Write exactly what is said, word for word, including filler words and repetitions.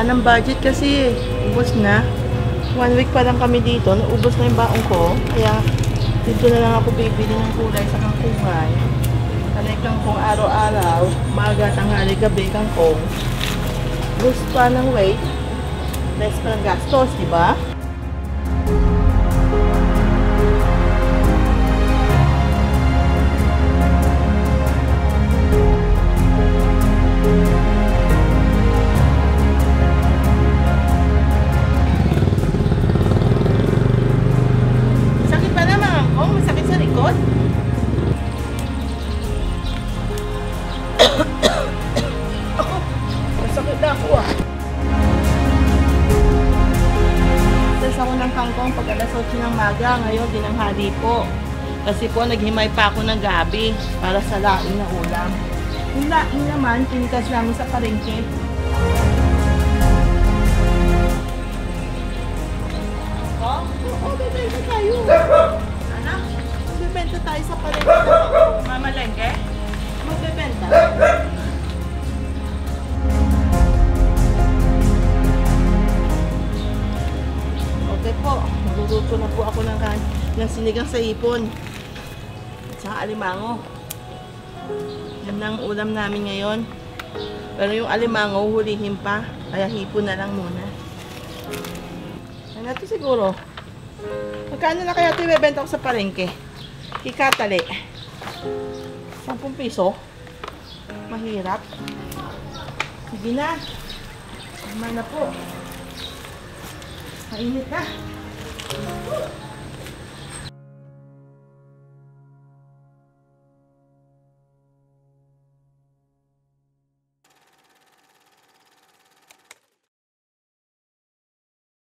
na ng budget kasi ubos na. One week pa lang kami dito. Naubos na yung baong ko. Kaya dito na lang ako bibili ng kulay sa kangkungan. Talay kangkong araw-araw. Maga, tanghali, gabi, kangkong. Lose pa ng weight. Less pa ng gastos, diba? Pag alas otso ng maga, ngayon dinanghali po. Kasi po naghimay pa ako ng gabi para sa laing na ulam. Yung laing naman, pinitas namin sa palengke. Oh, oh, bebenta tayo. Anak, magbebenta tayo sa palengke. Mamalengke? Magbebenta? Luto na po ako ng, ng sinigang sa ipon at saka alimango. Yan na ang ulam namin ngayon. Pero yung alimango, hulihin pa. Kaya hipon na lang muna. Ano ito siguro? Magkano na kaya ito ibebenta ko sa palengke? Kikatali. sampung piso. Mahirap. Sige na. Tama na po. Mainit na. Woo!